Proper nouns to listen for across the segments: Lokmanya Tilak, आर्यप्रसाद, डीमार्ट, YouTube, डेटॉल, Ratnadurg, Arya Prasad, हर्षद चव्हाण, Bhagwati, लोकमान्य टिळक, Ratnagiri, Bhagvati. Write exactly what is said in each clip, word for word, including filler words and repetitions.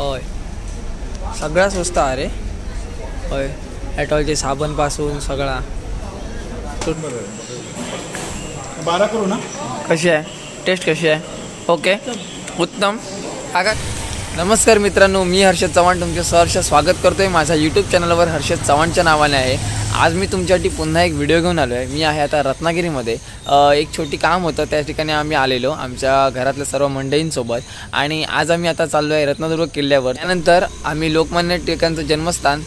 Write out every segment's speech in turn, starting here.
हय सगळा स्वस्त आरे हय डेटॉलचे साबण पासून सगळा बारा करू ना कशी आहे टेस्ट कशी आहे ओके उत्तम आगा। नमस्कार मित्रांनो मी हर्षद चव्हाण तुमचे सहर्ष स्वागत करतोय माझ्या YouTube चॅनलवर हर्षद चव्हाणच्या नावाने आहे। आज मी तुमच्यासाठी पुन्हा एक व्हिडिओ घेऊन आलो आहे। मी आहे आता रत्नागिरीमध्ये एक छोटी काम होतं त्या ठिकाणी आम्ही आलेलो आमच्या घरातल्या सर्व मंडळींसोबत आणि आज आम्ही आता चाललो आहे रत्नदुर्ग किल्ल्यावर। त्यानंतर आम्ही लोकमान्य टिळकांचं जन्मस्थान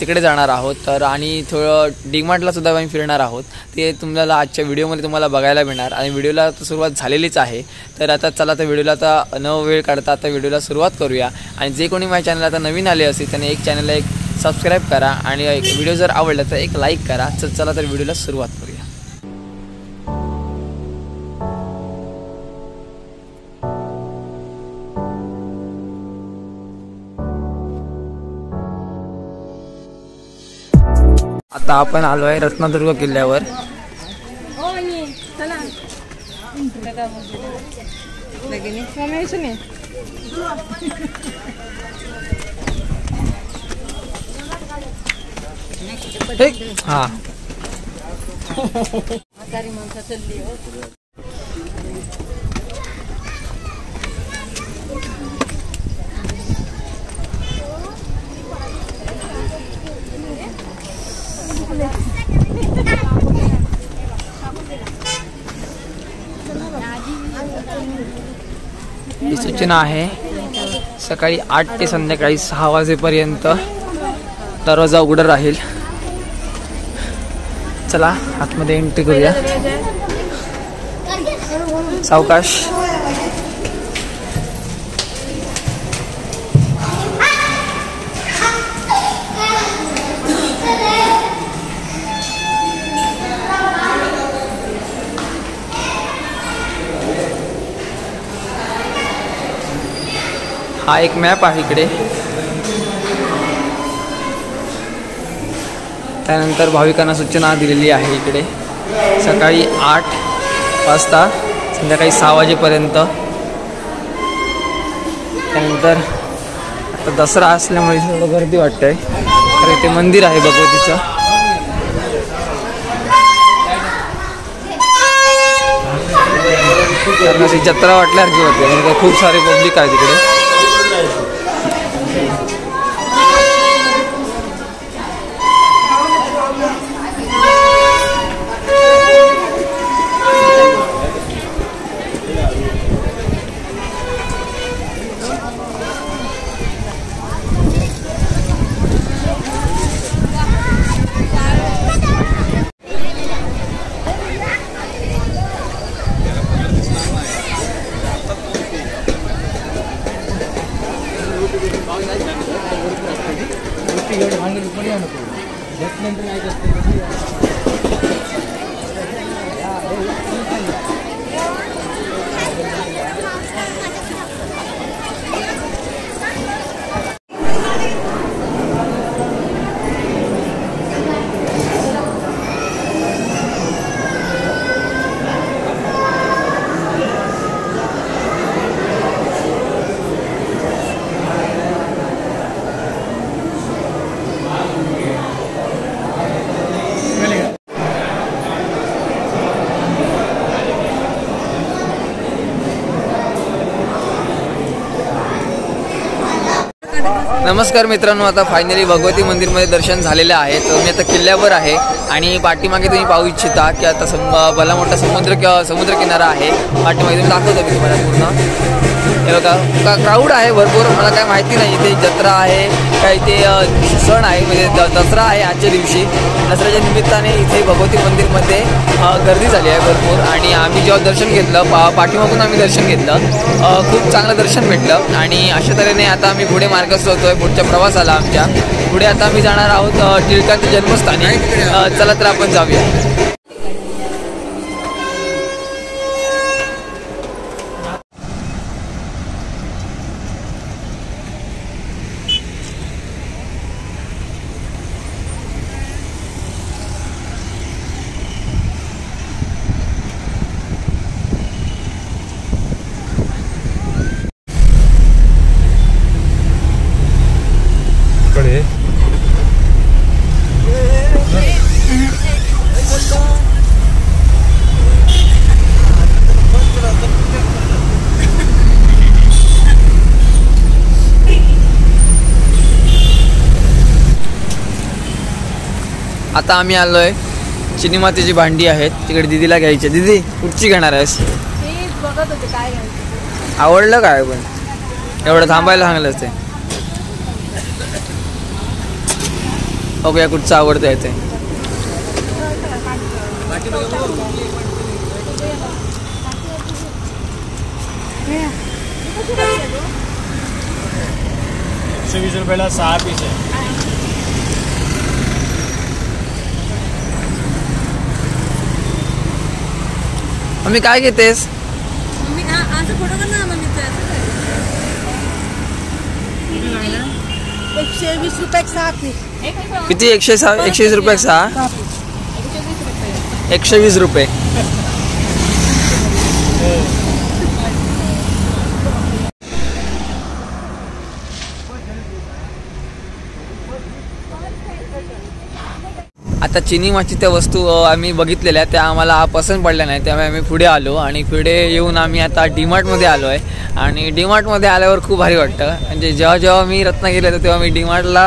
तिकडे जाणार आहोत तर आणि थोडं डीमार्टला सुद्धा आम्ही फिरणार आहोत ते तुम्हाला आजच्या व्हिडिओमध्ये तुम्हाला बघायला मिळणार आणि व्हिडिओला आता सुरुवात झालेलीच आहे। तर आता चला आता व्हिडिओला आता न वेळ काढता आता व्हिडिओला सुरुवात करूया आणि जे कोणी माझ्या चॅनलला आता नवीन आले असेल त्याने एक चॅनलला एक सबस्क्राईब करा आणि एक व्हिडिओ जर आवडला तर एक लाईक करा। तर चला तर व्हिडिओला सुरुवात करूया। आता आपण आलो आहे रत्नदुर्ग किल्ल्यावर। हा ही सूचना आहे सकाळी आठ ते संध्याकाळी सहा वाजेपर्यंत दरवाजा उघडा राहील। चला आतमध्ये एंट्री करूया सावकाश। हा एक मॅप आहे इकडे। त्यानंतर भाविकांना सूचना दिलेली आहे इकडे सकाळी आठ वाजता संध्याकाळी सहा वाजेपर्यंत। त्यानंतर आता दसरा असल्यामुळे थोडं गर्दी वाटतंय तर इथे मंदिर आहे भगवतीचं। कारण अशी जत्रा वाटल्यासारखी होते म्हणजे खूप सारे पब्लिक आहे तिकडे। नमस्कार मित्रांनो आता फायनली भगवती मंदिरमध्ये दर्शन झालेलं आहे। तर मी आता किल्ल्यावर आहे आणि पाठीमागे तुम्ही पाहू इच्छिता की आता सम भला मोठा समुद्र किंवा समुद्रकिनारा आहे पाठीमागे। तुम्ही दाखवतो मी तुम्हाला पूर्ण हे बघा क्राऊड आहे भरपूर। मला काय माहिती नाही इथे जत्रा आहे काय इथे सण आहे म्हणजे द दसरा आहे आजच्या दिवशी। दसऱ्याच्या निमित्ताने इथे भगवती मंदिरमध्ये गर्दी झाली आहे भरपूर आणि आम्ही जेव्हा दर्शन घेतलं पा पाठीमागून आम्ही दर्शन घेतलं खूप चांगलं दर्शन भेटलं आणि अशा तऱ्हेने आता आम्ही पुढे मार्गस्थ होतोय पुढच्या प्रवासाला आमच्या। पुढे आता आम्ही जाणार आहोत टिळकांच्या जन्मस्थानी। चला तर आपण जाऊया। आता आम्ही आलोय चिनी मातीची भांडी आहेत तिकडे दीदीला घ्यायची. दीदी कुठची घेणार आहेस? आवडलं काय पण एवढं थांबायला सांगलं ते. ओके कुठचं आवडतं आहे ते. एकशे वीस रुपयाला सहा पीस आहे. मम्मी काय घेतेस? मम्मी ना असं फोटो कर ना मम्मीचा. एकशे वीस रुपये सहा पीस. किती? एकशे सहा. एकशे वीस रुपये सहा. एकशे वीस रुपये. आता चिनी मातीच्या वस्तू आम्ही बघितलेल्या त्या आम्हाला पसंत पडल्या नाही त्यामुळे आम्ही पुढे आलो आणि पुढे येऊन आम्ही आता डीमार्टमध्ये आलो आहे. आणि डीमार्टमध्ये आल्यावर खूप भारी वाटतं. म्हणजे जेव्हा जेव्हा मी रत्नागिरीला येतो तेव्हा मी डीमार्टला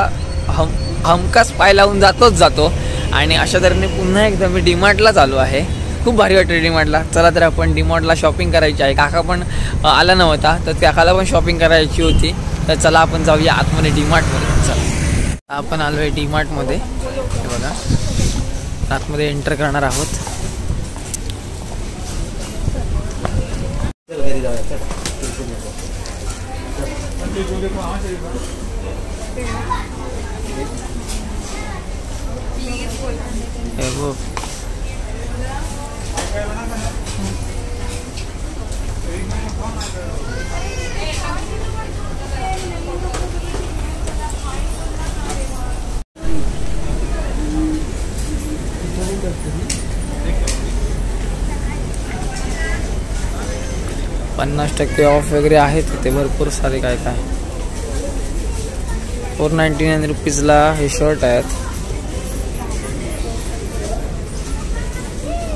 हम हमखास पाय लावून जातोच जातो. आणि अशा तऱ्हेने पुन्हा एकदा मी डीमार्टलाच आलो आहे. खूप भारी वाटतं डीमार्टला. चला तर आपण डीमार्टला शॉपिंग करायची आहे. काका पण आला नव्हता तर काकाला पण शॉपिंग करायची होती. तर चला आपण जाऊया आतमध्ये डीमार्टमध्ये. चला आपण आलो आहे डीमार्टमध्ये. हे बघा आतमध्ये एंटर करणार आहोत. पन्नास टक्के ऑफ वगैरे आहेत तिथे भरपूर सारे काय काय. फोर नाईन्टी नाईन रुपीजला हे शर्ट आहेत.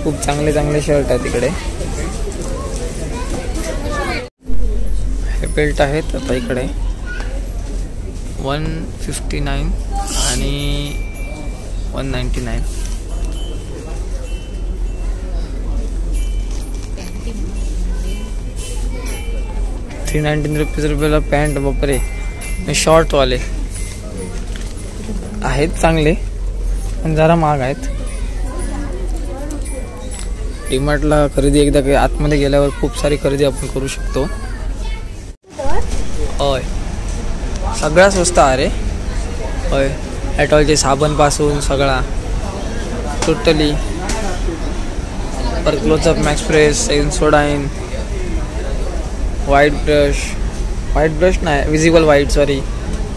खूप चांगले चांगले शर्ट आहेत तिकडे. हे बेल्ट आहेत आता इकडे वन फिफ्टी नाईन आणि one ninety nine. Three nineteen rupees रुपयाला पॅन्ट. बापरे शॉर्टवाले आहेत चांगले पण जरा महाग आहेत. डीमार्टला खरेदी एकदा आतमध्ये गेल्यावर खूप सारी खरेदी आपण करू शकतो. होय सगळा स्वस्त अरे. होय ॲटॉलचे साबणपासून सगळा टोटली पर Closeup max fresh Sensodyne white brush white brush नाही विजिबल व्हाईट सॉरी.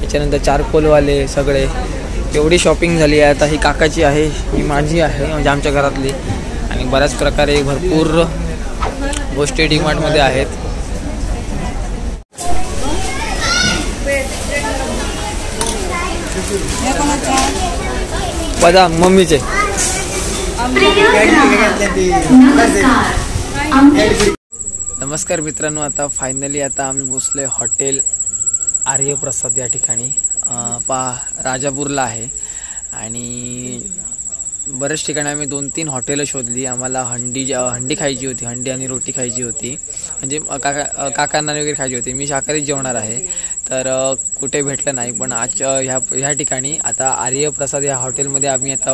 त्याच्यानंतर चारकोलवाले सगळे. एवढी शॉपिंग झाली आहे आता. ही काकाची आहे ही माझी आहे म्हणजे आमच्या घरातली. आणि बऱ्याच प्रकारे भरपूर गोष्टी डीमार्टमध्ये आहेत. बदाम मम्मीचे. नमस्कार मित्रांनो. आता फायनली आता आम्ही बसले हॉटेल आर्यप्रसाद या ठिकाणी. पहा राजापूरला आहे. आणि बऱ्याच ठिकाणी आम्ही दोन तीन हॉटेलं शोधली. आम्हाला हंडी हंडी खायची होती. हंडी आणि रोटी खायची होती म्हणजे काका काकांना वगैरे खायची होती. मी शाकाहारीच जेवणार आहे तर कुठे भेटलं नाही. पण आज ह्या ह्या ठिकाणी आता आर्यप्रसाद या हॉटेलमध्ये आम्ही आता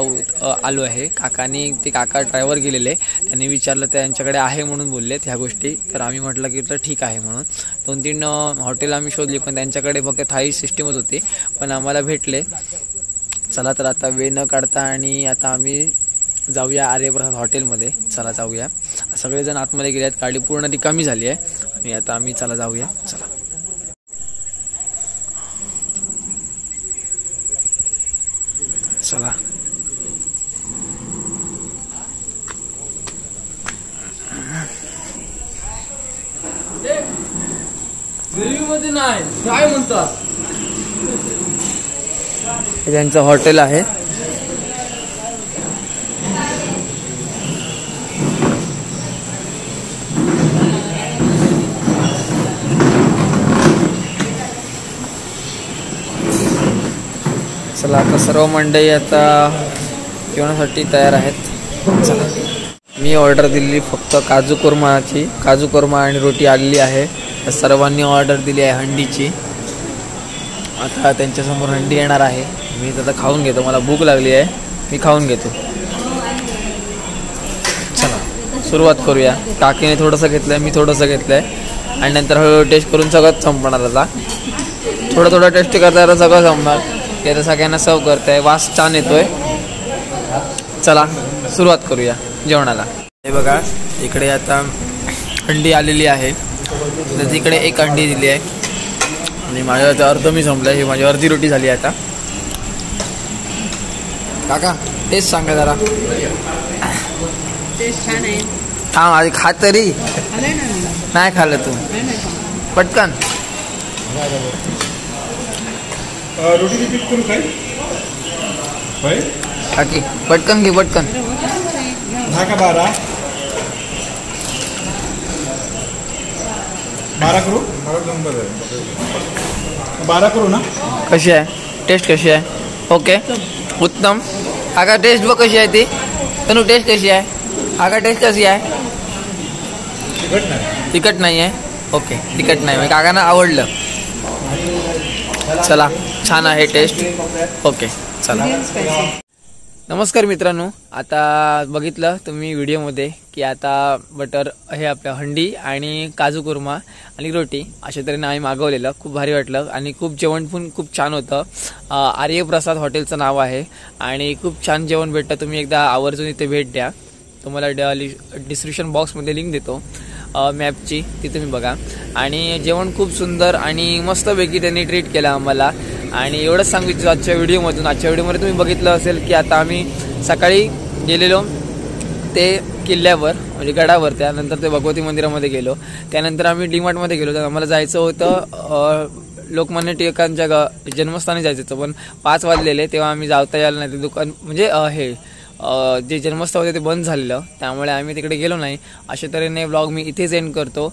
आलो आहे. काकांनी ते काका ड्रायव्हर गेलेले त्यांनी विचारलं त्यांच्याकडे आहे म्हणून बोललेत ह्या गोष्टी. तर आम्ही म्हटलं की तर ठीक आहे म्हणून दोन तीन हॉटेल आम्ही शोधली पण त्यांच्याकडे फक्त थाई सिस्टीमच होती पण आम्हाला भेटले. चला तर आता वेळ न काढता आणि आता आम्ही जाऊया आर्यप्रसाद हॉटेलमध्ये. चला जाऊया. सगळेजण आतमध्ये गेले आहेत. गाडी पूर्ण रिकामी झाली आहे. आणि आता आम्ही चला जाऊया. चला चला मध्ये नाही काय म्हणतात. त्यांचं हॉटेल आहे. चला आता सर्व मंडळी आता जेवणासाठी तयार आहेत। चला, मी ऑर्डर दिली फक्त काजू कोरमाची, काजू कोरमा आणि रोटी आलेली आहे। सर्वांनी ऑर्डर दिली आहे हंडीची। आता त्यांच्यासमोर हंडी येणार आहे। मी आता खाऊन घेतो, मला भूक लागली आहे, मी खाऊन घेतो। चला सुरुवात करूया। काकीने थोडंसं घेतलंय, मी थोडंसं घेतलंय आणि नंतर हळूहळू टेस्ट करून सगळं संपणार। आता थोडं थोडं टेस्ट करता सगळं संपणार। ते आता सगळ्यांना सर्व करताय, वास छान येतोय। चला सुरुवात करूया जेवणाला। हे बघा इकडे आता अंडी आलेली आहे। तर तिकडे एक अंडी दिली आहे आणि माझ्या आता अर्ध मी संपलं आहे, माझी अर्धी रोटी झाली आता। काका टेस्ट सांगा जरा। टेस्ट छान आहे। हा माझी खा तरी, नाही खाल्लं तू पटकन। रोटी रिपीट करू काय भाई? काकी पटकन घे पटकन। का बारा बारा करू बारा करू ना। कशी आहे टेस्ट? कशी आहे? ओके उत्तम। आगा टेस्ट बघ कशी आहे ती। तनु टेस्ट कशी आहे? आगा टेस्ट कशी आहे? तिखट नाही, तिखट नाही आहे। ओके तिखट नाही म्हणजे काकांना आवडलं। चला छान आहे टेस्ट। ओके चला। नमस्कार मित्रांनो, आता बघितलं तुम्ही व्हिडिओमध्ये की आता बटर हे आपल्या हंडी आणि काजू कुर्मा आणि रोटी अशा तऱ्हेने आम्ही मागवलेलं। खूप भारी वाटलं आणि खूप जेवण पण खूप छान होतं। आर्य प्रसाद हॉटेलचं नाव आहे आणि खूप छान जेवण भेटतं। तुम्ही एकदा आवर्जून इथे भेट द्या। तुम्हाला डिस्क्रिप्शन बॉक्समध्ये लिंक देतो मॅपची, ती तुम्ही बघा। आणि जेवण खूप सुंदर आणि मस्तपैकी त्यांनी ट्रीट केला आम्हाला। आणि एवढंच सांगितलं आजच्या व्हिडिओमधून। आजच्या व्हिडिओमध्ये तुम्ही बघितलं असेल की आता आम्ही सकाळी गेलेलो ते किल्ल्यावर म्हणजे गडावर, त्यानंतर ते भगवती मंदिरामध्ये गेलो, त्यानंतर आम्ही डीमार्टमध्ये गेलो। तर आम्हाला जायचं होतं लोकमान्य टिळकांच्या ग जन्मस्थानी जायचं होतं, पण पाच वाजलेले तेव्हा आम्ही जावता यायला नाही, ते दुकान म्हणजे हे जे जन्मस्थळ होते ते बंद झालेलं, त्यामुळे आम्ही तिकडे गेलो नाही। अशा तऱ्हेने व्लॉग मी इथेच एंड करतो।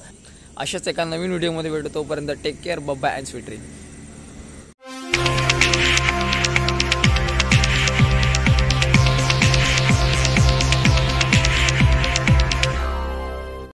अशाच एका नवीन व्हिडिओमध्ये भेटतो, तोपर्यंत take care, bye bye and sweet dreams.